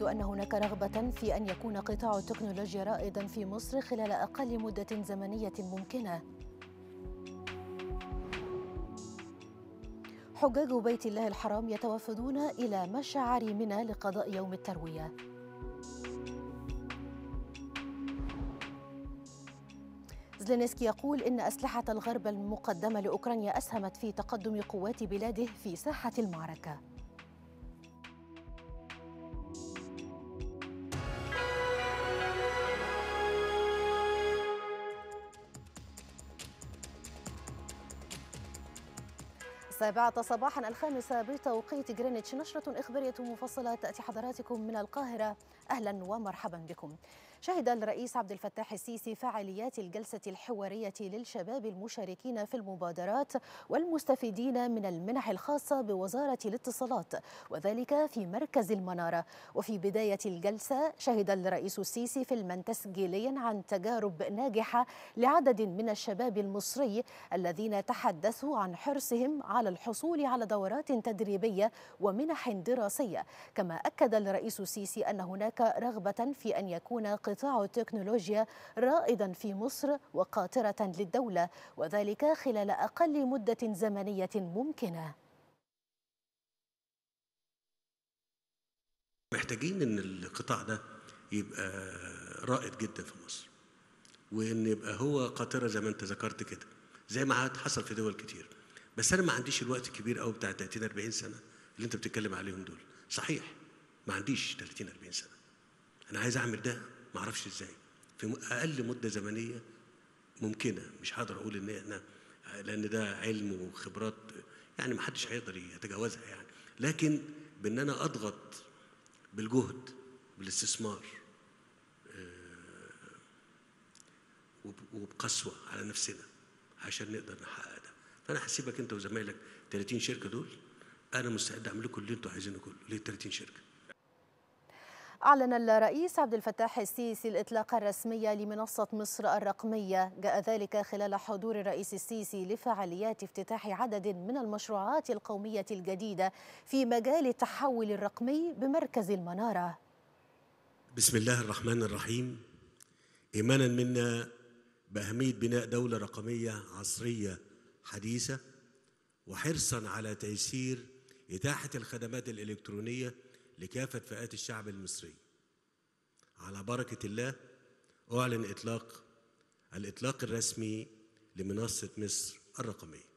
يؤكد أن هناك رغبة في أن يكون قطاع التكنولوجيا رائدا في مصر خلال أقل مدة زمنية ممكنة. حجاج بيت الله الحرام يتوافدون إلى مشاعر منى لقضاء يوم التروية. زيلينسكي يقول إن أسلحة الغرب المقدمة لأوكرانيا أسهمت في تقدم قوات بلاده في ساحة المعركة. السابعة صباحا الخامسة بتوقيت جرينتش، نشرة إخبارية مفصلة تأتي حضراتكم من القاهرة. أهلا ومرحبا بكم. شهد الرئيس عبد الفتاح السيسي فعاليات الجلسة الحوارية للشباب المشاركين في المبادرات والمستفيدين من المنح الخاصة بوزارة الاتصالات، وذلك في مركز المنارة. وفي بداية الجلسة شهد الرئيس السيسي فيلما تسجيليا عن تجارب ناجحة لعدد من الشباب المصري الذين تحدثوا عن حرصهم على الحصول على دورات تدريبية ومنح دراسية. كما أكد الرئيس السيسي أن هناك رغبة في أن يكون قطاع التكنولوجيا رائدا في مصر وقاطرة للدولة، وذلك خلال أقل مدة زمنية ممكنة. محتاجين أن القطاع ده يبقى رائد جدا في مصر، وأن يبقى هو قاطرة زي ما أنت ذكرت كده، زي ما حصل في دول كتير. بس أنا ما عنديش الوقت الكبير قوي بتاع 30-40 سنة اللي أنت بتتكلم عليهم دول. صحيح ما عنديش 30-40 سنة. أنا عايز أعمل ده ما أعرفش إزاي في أقل مدة زمنية ممكنة. مش هقدر أقول إن إحنا، لأن ده علم وخبرات يعني ما حدش هيقدر يتجاوزها يعني، لكن بإن أنا أضغط بالجهد بالاستثمار وبقسوة على نفسنا عشان نقدر نحقق ده. فأنا هسيبك أنت وزمايلك 30 شركة دول، أنا مستعد أعمل لكم اللي أنتوا عايزينه كله ليه 30 شركة. أعلن الرئيس عبد الفتاح السيسي الإطلاق الرسمي لمنصة مصر الرقمية، جاء ذلك خلال حضور الرئيس السيسي لفعاليات افتتاح عدد من المشروعات القومية الجديدة في مجال التحول الرقمي بمركز المنارة. بسم الله الرحمن الرحيم. إيمانا منا بأهمية بناء دولة رقمية عصرية حديثة، وحرصا على تيسير إتاحة الخدمات الإلكترونية لكافة فئات الشعب المصري، على بركة الله أعلن الإطلاق الرسمي لمنصة مصر الرقمية.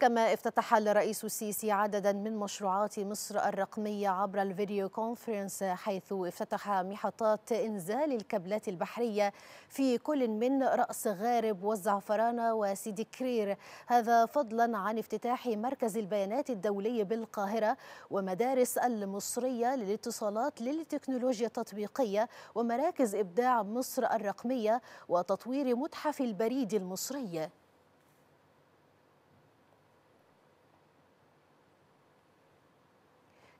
كما افتتح الرئيس السيسي عددا من مشروعات مصر الرقمية عبر الفيديو كونفرنس، حيث افتتح محطات إنزال الكابلات البحرية في كل من رأس غارب والزعفران وسيدي كرير، هذا فضلا عن افتتاح مركز البيانات الدولي بالقاهرة ومدارس المصرية للاتصالات للتكنولوجيا التطبيقية ومراكز إبداع مصر الرقمية وتطوير متحف البريد المصري.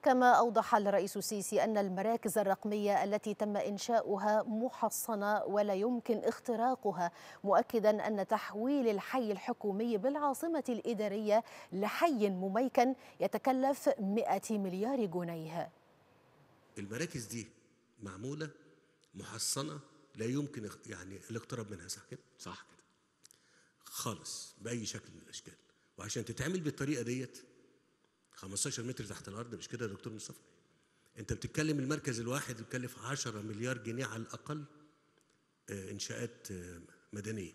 كما أوضح الرئيس السيسي أن المراكز الرقمية التي تم إنشاؤها محصنة ولا يمكن اختراقها، مؤكدا أن تحويل الحي الحكومي بالعاصمة الإدارية لحي مميكن يتكلف 100 مليار جنيه. المراكز دي معمولة محصنة لا يمكن يعني الاقتراب منها، صح كده؟ صح كده خالص بأي شكل من الأشكال. وعشان تتعمل بالطريقة ديت 15 متر تحت الارض، مش كده يا دكتور مصطفى؟ انت بتتكلم المركز الواحد بيكلف 10 مليار جنيه على الاقل انشاءات مدنيه،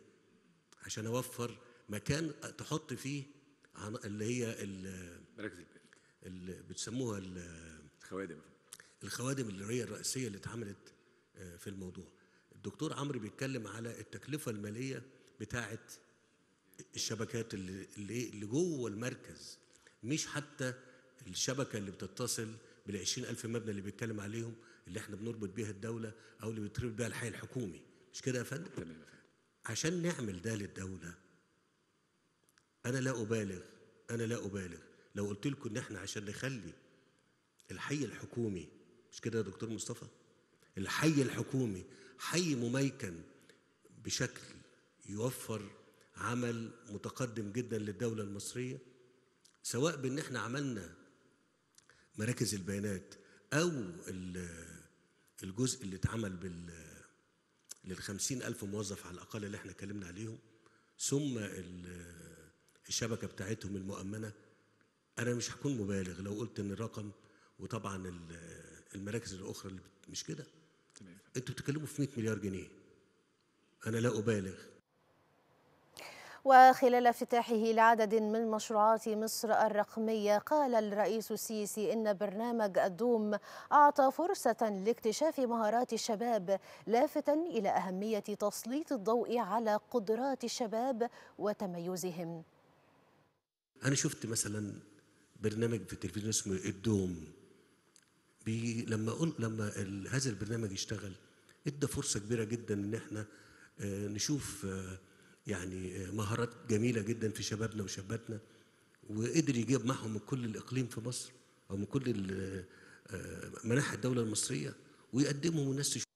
عشان اوفر مكان تحط فيه اللي هي مراكز اللي بتسموها الخوادم اللي هي الرئيسيه اللي اتعملت في الموضوع. الدكتور عمرو بيتكلم على التكلفه الماليه بتاعه الشبكات اللي جوه المركز، مش حتى الشبكه اللي بتتصل بال20,000 مبنى اللي بيتكلم عليهم اللي احنا بنربط بيها الدوله او اللي بتربط بيها الحي الحكومي، مش كده يا فندم؟ تمام يا فندم. عشان نعمل ده للدوله، انا لا ابالغ لو قلت لكم ان احنا عشان نخلي الحي الحكومي، مش كده يا دكتور مصطفى؟ الحي الحكومي حي مميكن بشكل يوفر عمل متقدم جدا للدوله المصريه، سواء بإن إحنا عملنا مراكز البيانات أو الجزء اللي اتعمل لل50,000 موظف على الأقل اللي احنا اتكلمنا عليهم، ثم الشبكة بتاعتهم المؤمنة. أنا مش هكون مبالغ لو قلت إن الرقم، وطبعا المراكز الأخرى اللي مش كده. أنتوا بتتكلموا في 100 مليار جنيه، أنا لا أبالغ. وخلال افتتاحه لعدد من مشروعات مصر الرقمية، قال الرئيس السيسي إن برنامج الدوم أعطى فرصة لاكتشاف مهارات الشباب، لافتا إلى أهمية تسليط الضوء على قدرات الشباب وتميزهم. أنا شفت مثلا برنامج في التلفزيون اسمه الدوم، لما هذا البرنامج يشتغل ادى فرصة كبيرة جدا إن احنا نشوف يعني مهارات جميلة جدا في شبابنا وشاباتنا، وقدر يجيب معهم من كل الإقليم في مصر أو من كل مناحي الدولة المصرية ويقدمهم والناس تشوف.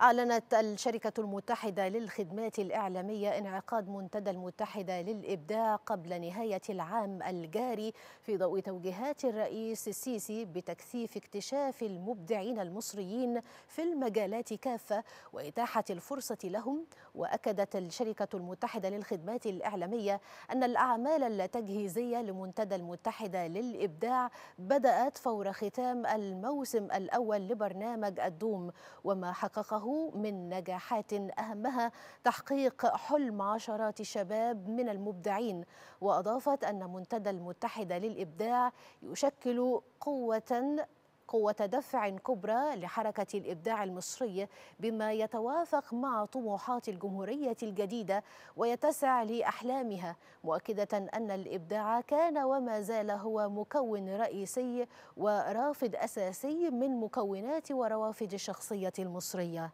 أعلنت الشركة المتحدة للخدمات الإعلامية انعقاد منتدى المتحدة للإبداع قبل نهاية العام الجاري في ضوء توجيهات الرئيس السيسي بتكثيف اكتشاف المبدعين المصريين في المجالات كافة وإتاحة الفرصة لهم. وأكدت الشركة المتحدة للخدمات الإعلامية أن الأعمال التجهيزية لمنتدى المتحدة للإبداع بدأت فور ختام الموسم الأول لبرنامج الدوم، وما حققه من نجاحات أهمها تحقيق حلم عشرات الشباب من المبدعين. وأضافت أن منتدى المتحدة للإبداع يشكل قوة دفع كبرى لحركة الإبداع المصري، بما يتوافق مع طموحات الجمهورية الجديدة ويتسع لأحلامها، مؤكدة أن الإبداع كان وما زال هو مكون رئيسي ورافد أساسي من مكونات وروافد الشخصية المصرية.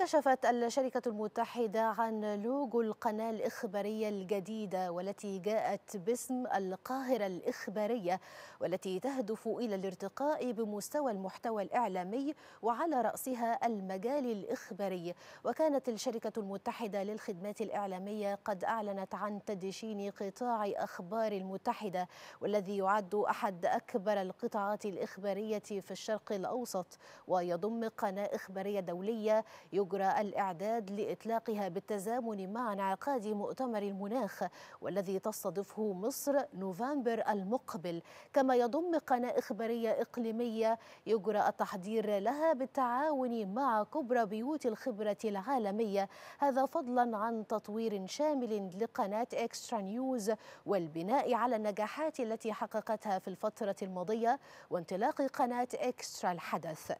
كشفت الشركة المتحدة عن لوجو القناة الإخبارية الجديدة والتي جاءت باسم القاهرة الإخبارية، والتي تهدف إلى الارتقاء بمستوى المحتوى الإعلامي وعلى رأسها المجال الإخباري. وكانت الشركة المتحدة للخدمات الإعلامية قد أعلنت عن تدشين قطاع أخبار المتحدة، والذي يعد أحد أكبر القطاعات الإخبارية في الشرق الأوسط، ويضم قناة إخبارية دولية يجرى الإعداد لإطلاقها بالتزامن مع انعقاد مؤتمر المناخ والذي تستضيفه مصر نوفمبر المقبل. كما يضم قناة إخبارية إقليمية يجرى التحضير لها بالتعاون مع كبرى بيوت الخبرة العالمية، هذا فضلا عن تطوير شامل لقناة إكسترا نيوز والبناء على النجاحات التي حققتها في الفترة الماضية وانطلاق قناة إكسترا الحدث.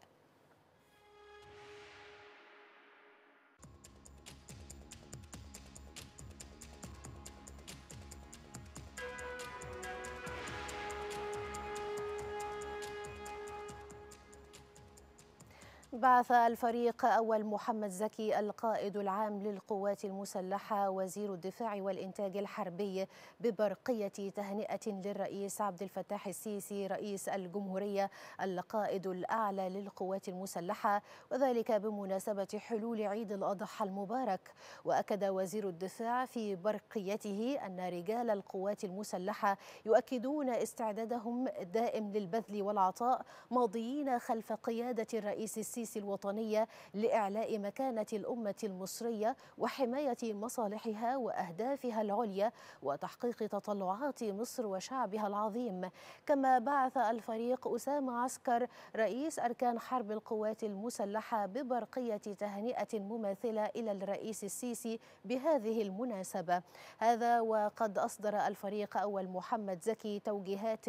بعث الفريق أول محمد زكي القائد العام للقوات المسلحة وزير الدفاع والإنتاج الحربي ببرقية تهنئة للرئيس عبد الفتاح السيسي رئيس الجمهورية القائد الأعلى للقوات المسلحة، وذلك بمناسبة حلول عيد الأضحى المبارك. وأكد وزير الدفاع في برقيته أن رجال القوات المسلحة يؤكدون استعدادهم الدائم للبذل والعطاء، ماضيين خلف قيادة الرئيس السيسي الوطنية لإعلاء مكانة الأمة المصرية وحماية مصالحها وأهدافها العليا وتحقيق تطلعات مصر وشعبها العظيم. كما بعث الفريق أسامة عسكر رئيس أركان حرب القوات المسلحة ببرقية تهنئة مماثلة إلى الرئيس السيسي بهذه المناسبة، هذا وقد أصدر الفريق أول محمد زكي توجيهات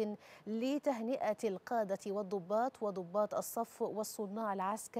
لتهنئة القادة والضباط وضباط الصف والصناع العسكري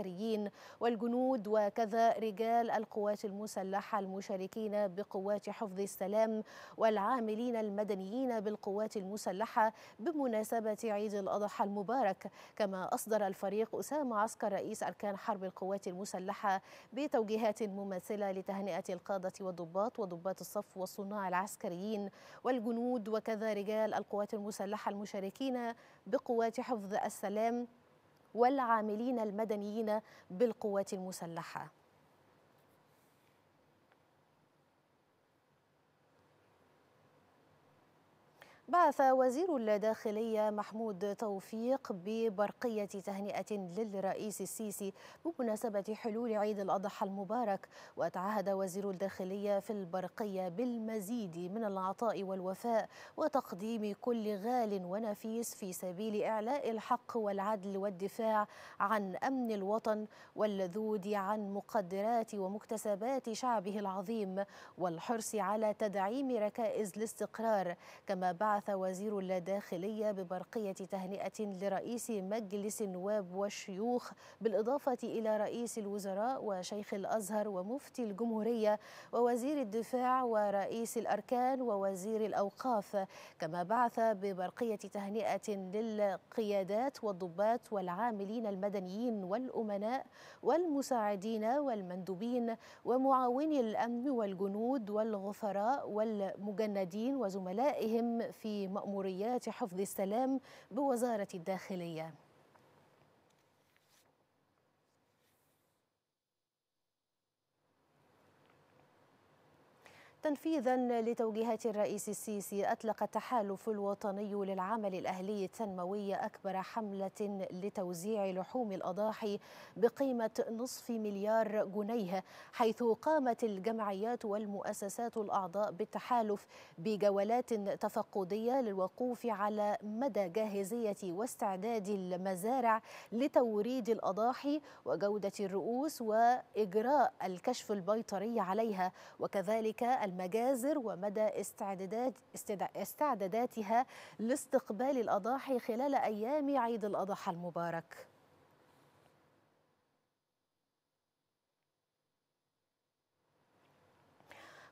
والجنود، وكذا رجال القوات المسلحة المشاركين بقوات حفظ السلام والعاملين المدنيين بالقوات المسلحة بمناسبة عيد الأضحى المبارك. كما أصدر الفريق أسامة عسكر رئيس أركان حرب القوات المسلحة بتوجيهات مماثلة لتهنئة القادة والضباط وضباط الصف والصناع العسكريين والجنود، وكذا رجال القوات المسلحة المشاركين بقوات حفظ السلام والعاملين المدنيين بالقوات المسلحة. بعث وزير الداخلية محمود توفيق ببرقية تهنئة للرئيس السيسي بمناسبة حلول عيد الأضحى المبارك، وتعهد وزير الداخلية في البرقية بالمزيد من العطاء والوفاء وتقديم كل غال ونفيس في سبيل إعلاء الحق والعدل والدفاع عن أمن الوطن والذود عن مقدرات ومكتسبات شعبه العظيم والحرص على تدعيم ركائز الاستقرار. كما بعث وزير الداخلية ببرقية تهنئة لرئيس مجلس النواب والشيوخ بالإضافة إلى رئيس الوزراء وشيخ الأزهر ومفتي الجمهورية ووزير الدفاع ورئيس الأركان ووزير الأوقاف. كما بعث ببرقية تهنئة للقيادات والضباط والعاملين المدنيين والأمناء والمساعدين والمندوبين ومعاوني الأمن والجنود والغفراء والمجندين وزملائهم في مأموريات حفظ السلام بوزارة الداخلية. تنفيذا لتوجيهات الرئيس السيسي، أطلق التحالف الوطني للعمل الأهلي التنموي أكبر حملة لتوزيع لحوم الأضاحي بقيمة نصف مليار جنيه، حيث قامت الجمعيات والمؤسسات الأعضاء بالتحالف بجولات تفقدية للوقوف على مدى جاهزية واستعداد المزارع لتوريد الأضاحي وجودة الرؤوس وإجراء الكشف البيطري عليها، وكذلك المجازر ومدى استعداداتها لاستقبال الأضاحي خلال أيام عيد الأضحى المبارك.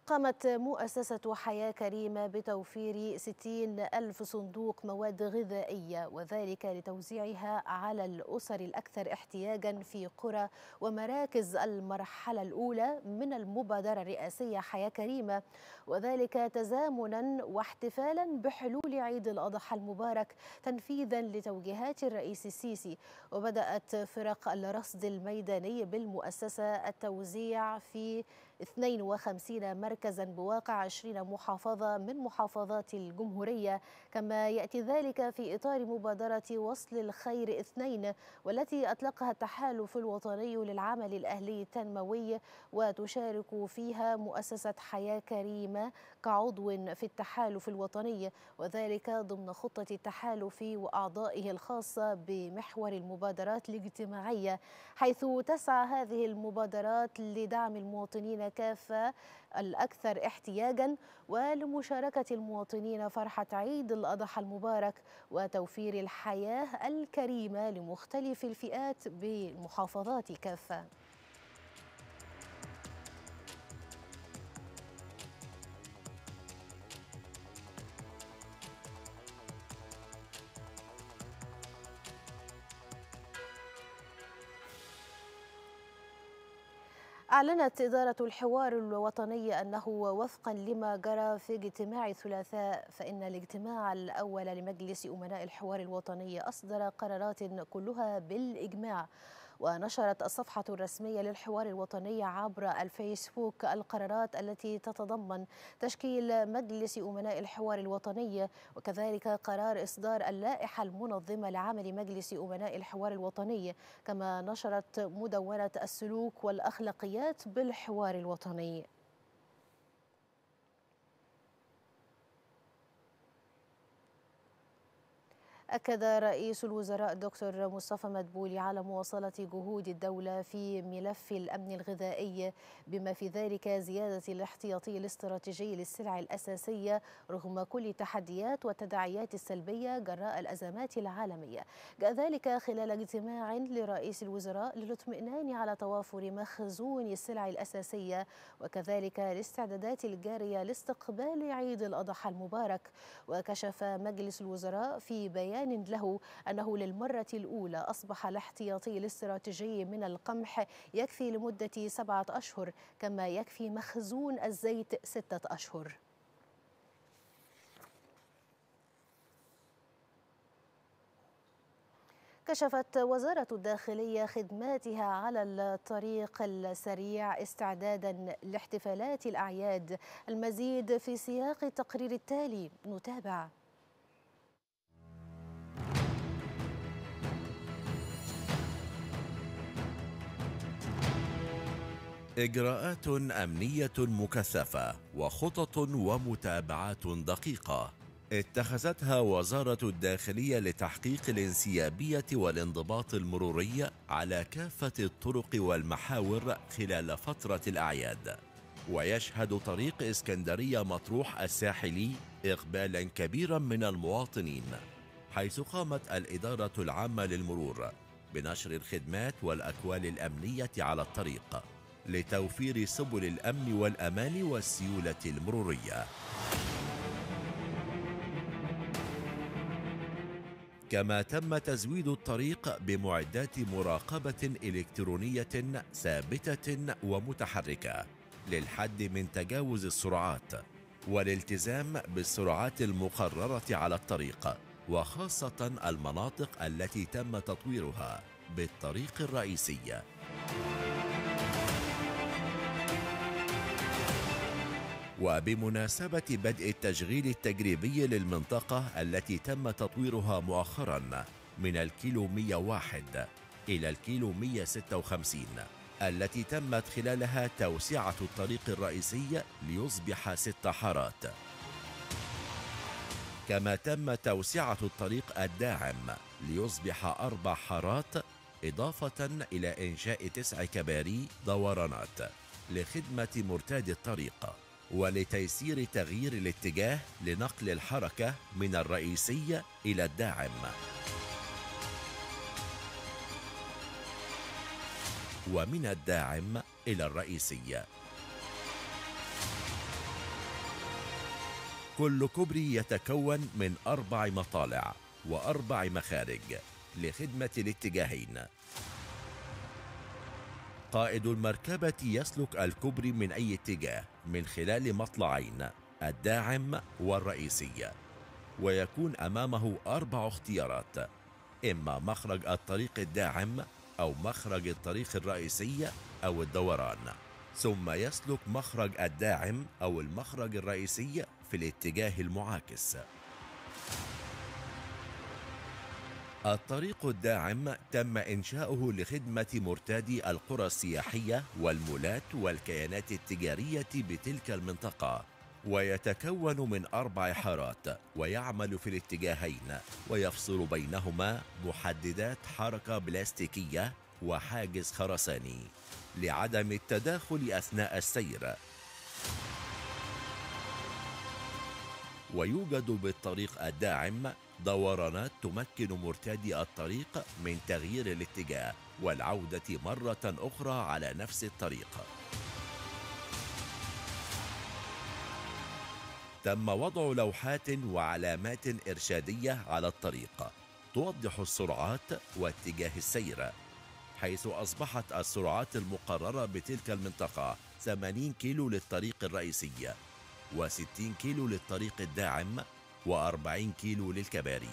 قامت مؤسسة حياة كريمة بتوفير 60,000 صندوق مواد غذائية، وذلك لتوزيعها على الأسر الأكثر احتياجا في قرى ومراكز المرحلة الأولى من المبادرة الرئاسية حياة كريمة، وذلك تزامنا واحتفالا بحلول عيد الأضحى المبارك تنفيذا لتوجيهات الرئيس السيسي. وبدأت فرق الرصد الميداني بالمؤسسة التوزيع في 52 مركزا بواقع 20 محافظة من محافظات الجمهورية. كما يأتي ذلك في إطار مبادرة وصل الخير 2 والتي أطلقها التحالف الوطني للعمل الأهلي التنموي، وتشارك فيها مؤسسة حياة كريمة كعضو في التحالف الوطني، وذلك ضمن خطة التحالف وأعضائه الخاصة بمحور المبادرات الاجتماعية، حيث تسعى هذه المبادرات لدعم المواطنين كافة الأكثر احتياجا ولمشاركة المواطنين فرحة عيد الأضحى المبارك وتوفير الحياة الكريمة لمختلف الفئات بالمحافظات كافة. أعلنت إدارة الحوار الوطني أنه وفقا لما جرى في اجتماع الثلاثاء، فإن الاجتماع الأول لمجلس أمناء الحوار الوطني أصدر قرارات كلها بالإجماع. ونشرت الصفحة الرسمية للحوار الوطني عبر الفيسبوك القرارات التي تتضمن تشكيل مجلس أمناء الحوار الوطني، وكذلك قرار إصدار اللائحة المنظمة لعمل مجلس أمناء الحوار الوطني. كما نشرت مدونة السلوك والأخلاقيات بالحوار الوطني. أكد رئيس الوزراء الدكتور مصطفى مدبولي على مواصلة جهود الدولة في ملف الأمن الغذائي، بما في ذلك زيادة الاحتياطي الاستراتيجي للسلع الأساسية رغم كل التحديات والتداعيات السلبية جراء الأزمات العالمية. جاء ذلك خلال اجتماع لرئيس الوزراء للاطمئنان على توافر مخزون السلع الأساسية وكذلك الاستعدادات الجارية لاستقبال عيد الأضحى المبارك. وكشف مجلس الوزراء في بيان له أنه للمرة الأولى أصبح الاحتياطي الاستراتيجي من القمح يكفي لمدة 7 أشهر، كما يكفي مخزون الزيت 6 أشهر. كشفت وزارة الداخلية خدماتها على الطريق السريع استعدادا لاحتفالات الأعياد. المزيد في سياق التقرير التالي، نتابع. إجراءات أمنية مكثفة وخطط ومتابعات دقيقة اتخذتها وزارة الداخلية لتحقيق الانسيابية والانضباط المروري على كافة الطرق والمحاور خلال فترة الأعياد. ويشهد طريق إسكندرية مطروح الساحلي إقبالا كبيرا من المواطنين، حيث قامت الإدارة العامة للمرور بنشر الخدمات والأكوال الأمنية على الطريق لتوفير سبل الأمن والأمان والسيولة المرورية. كما تم تزويد الطريق بمعدات مراقبة إلكترونية ثابتة ومتحركة للحد من تجاوز السرعات والالتزام بالسرعات المقررة على الطريق، وخاصة المناطق التي تم تطويرها بالطريق الرئيسي. وبمناسبة بدء التشغيل التجريبي للمنطقة التي تم تطويرها مؤخراً من الكيلو 101 إلى الكيلو 156 التي تمت خلالها توسعة الطريق الرئيسي ليصبح 6 حارات. كما تم توسعة الطريق الداعم ليصبح 4 حارات، إضافة إلى إنشاء 9 كباري دورانات لخدمة مرتاد الطريق ولتيسير تغيير الاتجاه لنقل الحركة من الرئيسية إلى الداعم. ومن الداعم إلى الرئيسية. كل كوبري يتكون من 4 مطالع و4 مخارج لخدمة الاتجاهين. قائد المركبة يسلك الكوبري من أي اتجاه من خلال مطلعين الداعم والرئيسية، ويكون أمامه 4 اختيارات، إما مخرج الطريق الداعم أو مخرج الطريق الرئيسي أو الدوران، ثم يسلك مخرج الداعم أو المخرج الرئيسي في الاتجاه المعاكس. الطريق الداعم تم إنشاؤه لخدمة مرتادي القرى السياحية والمولات والكيانات التجارية بتلك المنطقة، ويتكون من 4 حارات ويعمل في الاتجاهين، ويفصل بينهما محددات حركة بلاستيكية وحاجز خرساني لعدم التداخل أثناء السير. ويوجد بالطريق الداعم دورانات تمكن مرتادي الطريق من تغيير الاتجاه والعودة مرة أخرى على نفس الطريق. تم وضع لوحات وعلامات إرشادية على الطريق توضح السرعات واتجاه السير، حيث أصبحت السرعات المقررة بتلك المنطقة 80 كيلو للطريق الرئيسي و60 كيلو للطريق الداعم و40 كيلو للكباري.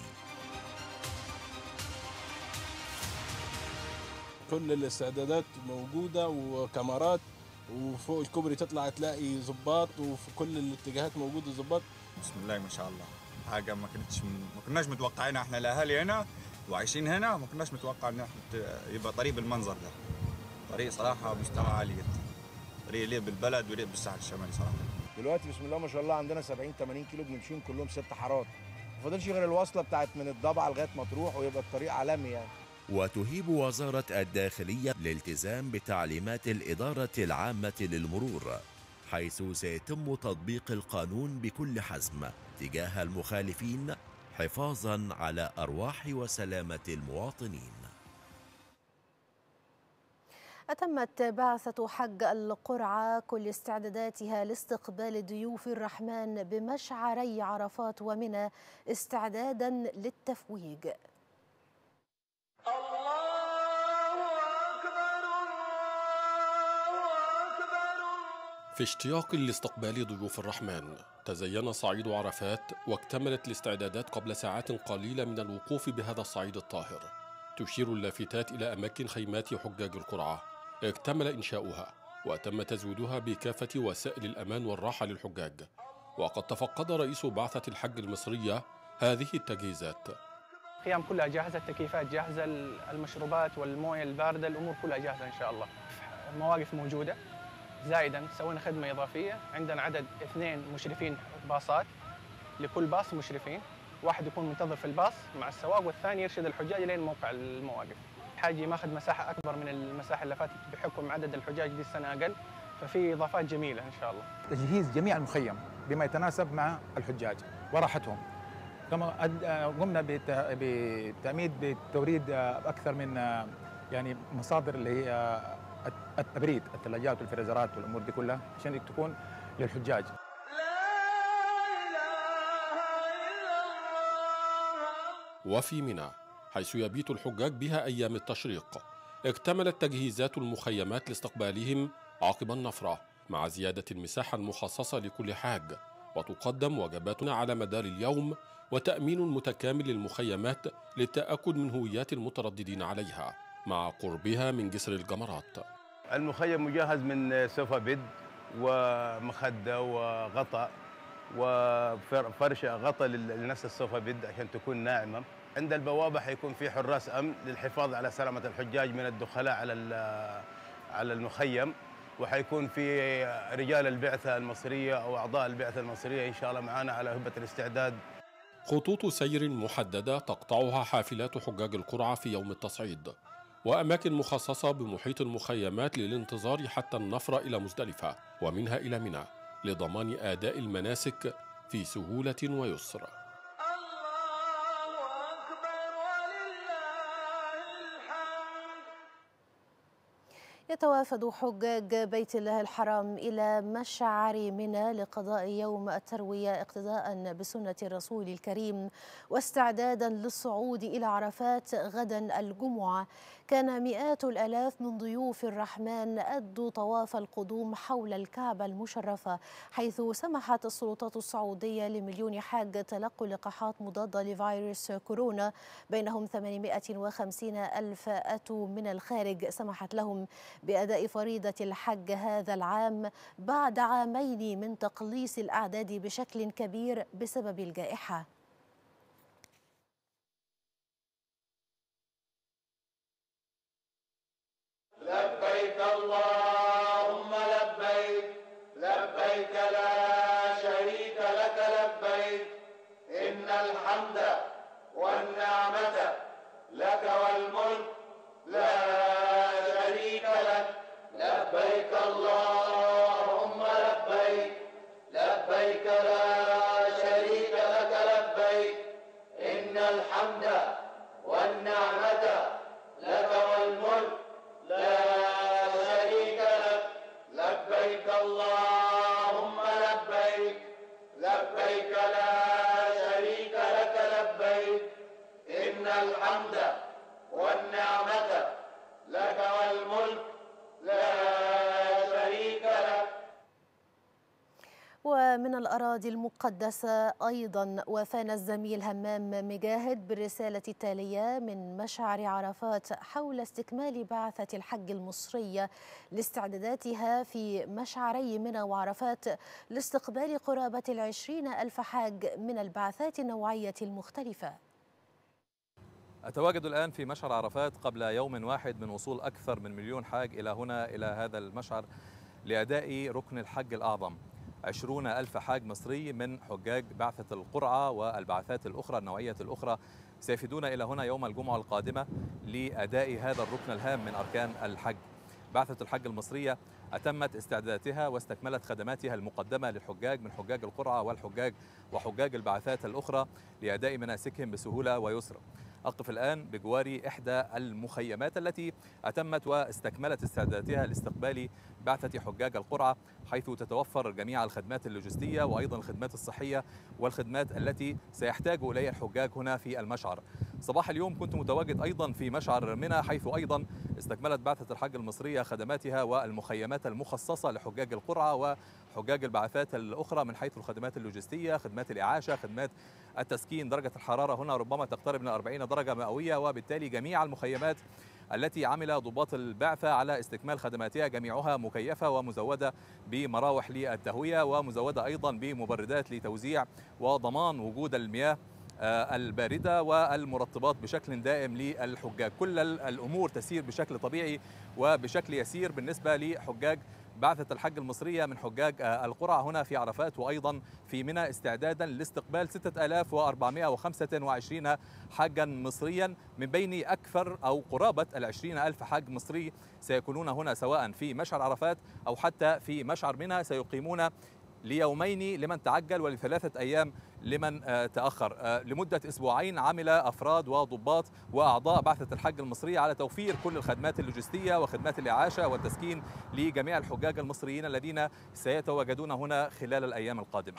كل الاستعدادات موجودة وكاميرات، وفوق الكوبري تطلع تلاقي ضباط، وفي كل الاتجاهات موجود ضباط. بسم الله ما شاء الله، حاجة ما كناش متوقعينها احنا الأهالي هنا وعايشين هنا، ما كناش متوقع ان يبقى طريق بالمنظر ده. طريق صراحة مستوى عالي جدا، طريق يليق بالبلد ويليق بالساحل الشمالي صراحة. دلوقتي بسم الله ما شاء الله عندنا 70-80 كيلو بنمشيهم كلهم 6 حارات، ما فاضلش غير الوصله بتاعت من الضبعه لغايه مطروح ويبقى الطريق عالمي يعني. وتهيب وزاره الداخليه الالتزام بتعليمات الاداره العامه للمرور، حيث سيتم تطبيق القانون بكل حزم تجاه المخالفين حفاظا على ارواح وسلامه المواطنين. أتمت بعثة حج القرعة كل استعداداتها لاستقبال ضيوف الرحمن بمشعري عرفات ومنى استعدادا للتفويج. في اشتياق لاستقبال ضيوف الرحمن تزين صعيد عرفات، واكتملت الاستعدادات قبل ساعات قليلة من الوقوف بهذا الصعيد الطاهر. تشير اللافتات إلى أماكن خيمات حجاج القرعة اكتمل إنشاؤها وتم تزويدها بكافة وسائل الأمان والراحة للحجاج. وقد تفقد رئيس بعثة الحج المصرية هذه التجهيزات. الخيام كلها جاهزة، التكييفات جاهزة، المشروبات والموية الباردة، الأمور كلها جاهزة إن شاء الله. المواقف موجودة، زائدا سوينا خدمه اضافيه، عندنا عدد 2 مشرفين باصات، لكل باص مشرفين، واحد يكون منتظر في الباص مع السواق والثاني يرشد الحجاج لين موقع المواقف. الحاج ياخذ مساحه اكبر من المساحه اللي فاتت بحكم عدد الحجاج دي السنه اقل، ففي اضافات جميله ان شاء الله. تجهيز جميع المخيم بما يتناسب مع الحجاج وراحتهم. كما قمنا بتأمين بتوريد اكثر من يعني مصادر اللي هي التبريد، الثلاجات والفريزرات والامور دي كلها عشان تكون للحجاج. وفي منى حيث يبيت الحجاج بها أيام التشريق اكتملت تجهيزات المخيمات لاستقبالهم عقب النفرة مع زيادة المساحة المخصصة لكل حاج، وتقدم وجبات على مدار اليوم وتأمين متكامل للمخيمات للتأكد من هويات المترددين عليها مع قربها من جسر الجمرات. المخيم مجهز من سوفا بيد ومخدة وغطاء وفرشة غطاء لنفس السوفا بيد عشان تكون ناعمة. عند البوابة حيكون في حراس أمن للحفاظ على سلامة الحجاج من الدخلاء على المخيم، وحيكون في رجال البعثة المصرية أو أعضاء البعثة المصرية إن شاء الله معانا على هبة الاستعداد. خطوط سير محددة تقطعها حافلات حجاج القرعة في يوم التصعيد، وأماكن مخصصة بمحيط المخيمات للانتظار حتى النفر إلى مزدلفة ومنها إلى منى لضمان أداء المناسك في سهولة ويسر. يتوافد حجاج بيت الله الحرام إلى مشعر منى لقضاء يوم التروية اقتداء بسنة الرسول الكريم واستعدادا للصعود إلى عرفات غدا الجمعة. كان مئات الآلاف من ضيوف الرحمن أدوا طواف القدوم حول الكعبة المشرفة، حيث سمحت السلطات السعودية لمليون حاج تلقي لقاحات مضادة لفيروس كورونا، بينهم 850 ألف أتوا من الخارج، سمحت لهم بأداء فريضة الحج هذا العام بعد عامين من تقليص الأعداد بشكل كبير بسبب الجائحة. لبيك اللهم لبيك، لبيك لا شريك لك لبيك، إن الحمد والنعمة لك والملك لا شريك لك، لبيك اللهم لبيك، لبيك لا شريك لك لبيك، إن الحمد والنعمة لك والملك لا شريك لك، لبيك اللهم لبيك، لبيك لا شريك لك لبيك، إن الحمد والنعمة لك والملك لا شريك لك. ومن الأراضي المقدسة أيضا وفانا الزميل همام مجاهد بالرسالة التالية من مشعر عرفات حول استكمال بعثة الحج المصرية لاستعداداتها في مشعري منى وعرفات لاستقبال قرابة 20 ألف حاج من البعثات النوعية المختلفة. أتواجد الآن في مشعر عرفات قبل يوم واحد من وصول أكثر من مليون حاج إلى هنا إلى هذا المشعر لأداء ركن الحج الأعظم، 20 ألف حاج مصري من حجاج بعثة القرعة والبعثات الأخرى النوعية الأخرى سيفدون إلى هنا يوم الجمعة القادمة لأداء هذا الركن الهام من أركان الحج. بعثة الحج المصرية أتمت استعداداتها واستكملت خدماتها المقدمة للحجاج من حجاج القرعة والحجاج وحجاج البعثات الأخرى لأداء مناسكهم بسهولة ويسر. أقف الآن بجوار إحدى المخيمات التي أتمت واستكملت استعداداتها لاستقبال بعثة حجاج القرعة، حيث تتوفر جميع الخدمات اللوجستية وأيضا الخدمات الصحية والخدمات التي سيحتاج إليها الحجاج هنا في المشعر. صباح اليوم كنت متواجد أيضا في مشعر منى، حيث أيضا استكملت بعثة الحج المصرية خدماتها والمخيمات المخصصة لحجاج القرعة وحجاج البعثات الأخرى من حيث الخدمات اللوجستية، خدمات الإعاشة، خدمات التسكين. درجة الحرارة هنا ربما تقترب من 40 درجة مئوية، وبالتالي جميع المخيمات التي عمل ضباط البعثة على استكمال خدماتها جميعها مكيفة ومزودة بمراوح للتهوية ومزودة أيضا بمبردات لتوزيع وضمان وجود المياه الباردة والمرطبات بشكل دائم للحجاج. كل الأمور تسير بشكل طبيعي وبشكل يسير بالنسبة لحجاج بعثة الحج المصرية من حجاج القرعة هنا في عرفات وأيضا في منى استعدادا لاستقبال 6425 حاجا مصريا، من بين أكثر أو قرابة 20,000 حاج مصري سيكونون هنا سواء في مشعر عرفات أو حتى في مشعر منى. سيقيمون ليومين لمن تعجل ولثلاثة أيام لمن تأخر. لمدة أسبوعين عمل أفراد وضباط وأعضاء بعثة الحج المصرية على توفير كل الخدمات اللوجستية وخدمات الإعاشة والتسكين لجميع الحجاج المصريين الذين سيتواجدون هنا خلال الأيام القادمة.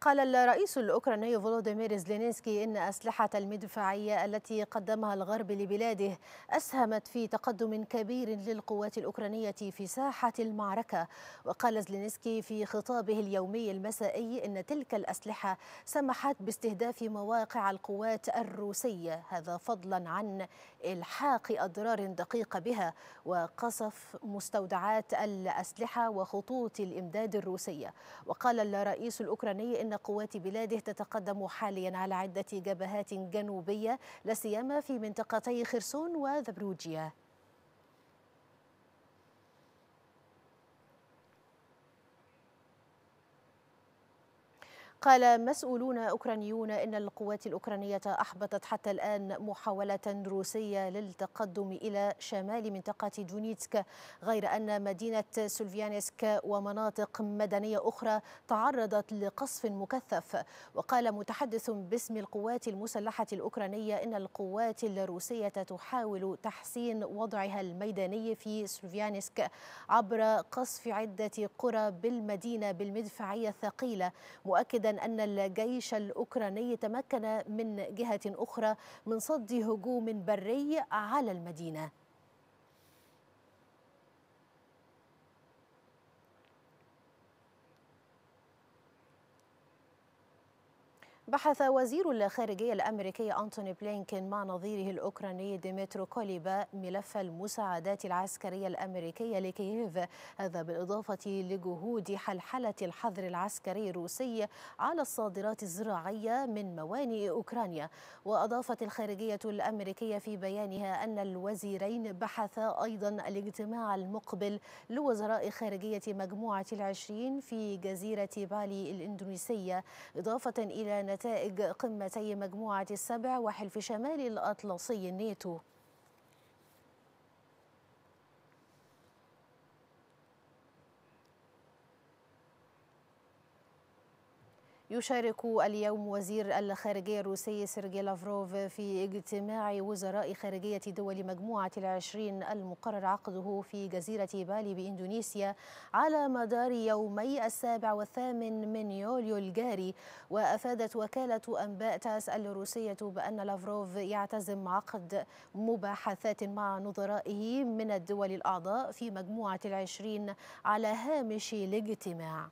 قال الرئيس الأوكراني فولوديمير زيلينسكي إن أسلحة المدفعية التي قدمها الغرب لبلاده أسهمت في تقدم كبير للقوات الأوكرانية في ساحة المعركة. وقال زيلينسكي في خطابه اليومي المسائي إن تلك الأسلحة سمحت باستهداف مواقع القوات الروسية، هذا فضلا عن إلحاق أضرار دقيقة بها وقصف مستودعات الأسلحة وخطوط الإمداد الروسية. وقال الرئيس الأوكراني إن قوات بلاده تتقدم حاليا على عدة جبهات جنوبية، لا سيما في منطقتي خرسون وذبروجيا. قال مسؤولون أوكرانيون إن القوات الأوكرانية أحبطت حتى الآن محاولة روسية للتقدم إلى شمال منطقة دونيتسك، غير أن مدينة سولفيانسك ومناطق مدنية أخرى تعرضت لقصف مكثف. وقال متحدث باسم القوات المسلحة الأوكرانية إن القوات الروسية تحاول تحسين وضعها الميداني في سولفيانسك عبر قصف عدة قرى بالمدينة بالمدفعية الثقيلة، مؤكدا أن الجيش الأوكراني تمكن من جهة أخرى من صد هجوم بري على المدينة. بحث وزير الخارجية الأمريكي أنتوني بلينكين مع نظيره الأوكراني ديمترو كوليبا ملف المساعدات العسكرية الأمريكية لكييف، هذا بالإضافة لجهود حلحلة الحظر العسكري الروسي على الصادرات الزراعية من موانئ أوكرانيا. وأضافت الخارجية الأمريكية في بيانها أن الوزيرين بحثا أيضا الاجتماع المقبل لوزراء خارجية مجموعة ال20 في جزيرة بالي الإندونيسية، إضافة إلى نتائج قمتي مجموعة ال7 وحلف شمال الأطلسي الناتو. يشارك اليوم وزير الخارجية الروسي سيرجي لافروف في اجتماع وزراء خارجية دول مجموعة ال20 المقرر عقده في جزيرة بالي بإندونيسيا على مدار يومي 7 و8 من يوليو الجاري. وأفادت وكالة أنباء تاس الروسية بأن لافروف يعتزم عقد مباحثات مع نظرائه من الدول الأعضاء في مجموعة ال20 على هامش الاجتماع.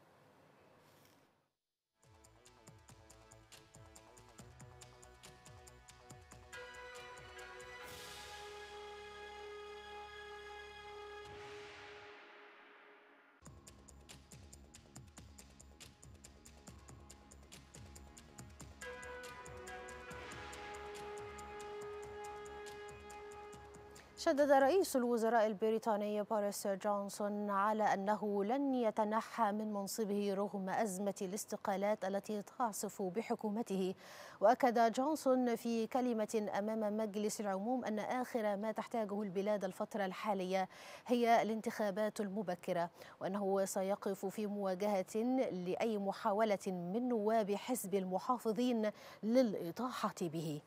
شدد رئيس الوزراء البريطاني باريس جونسون على أنه لن يتنحى من منصبه رغم أزمة الاستقالات التي تعصف بحكومته. وأكد جونسون في كلمة أمام مجلس العموم أن آخر ما تحتاجه البلاد الفترة الحالية هي الانتخابات المبكرة، وأنه سيقف في مواجهة لأي محاولة من نواب حزب المحافظين للإطاحة به.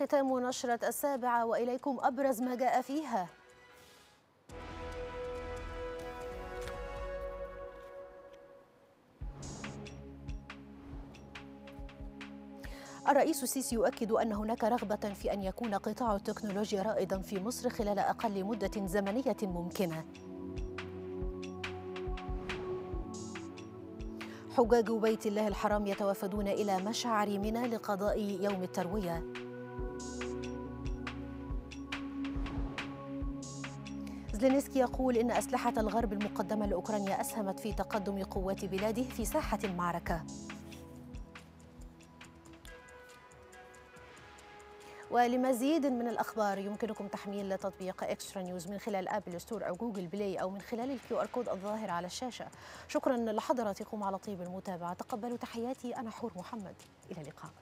ختام نشرة السابعة وإليكم أبرز ما جاء فيها. الرئيس السيسي يؤكد أن هناك رغبة في أن يكون قطاع التكنولوجيا رائدا في مصر خلال أقل مدة زمنية ممكنة. حجاج بيت الله الحرام يتوافدون إلى مشعر منى لقضاء يوم التروية. زيلينسكي يقول إن أسلحة الغرب المقدمة لأوكرانيا أسهمت في تقدم قوات بلاده في ساحة المعركة. ولمزيد من الأخبار يمكنكم تحميل تطبيق إكسترا نيوز من خلال آبل ستور أو جوجل بلاي أو من خلال الكيو آر كود الظاهر على الشاشة. شكرا لحضراتكم على طيب المتابعة، تقبلوا تحياتي أنا حور محمد، إلى اللقاء.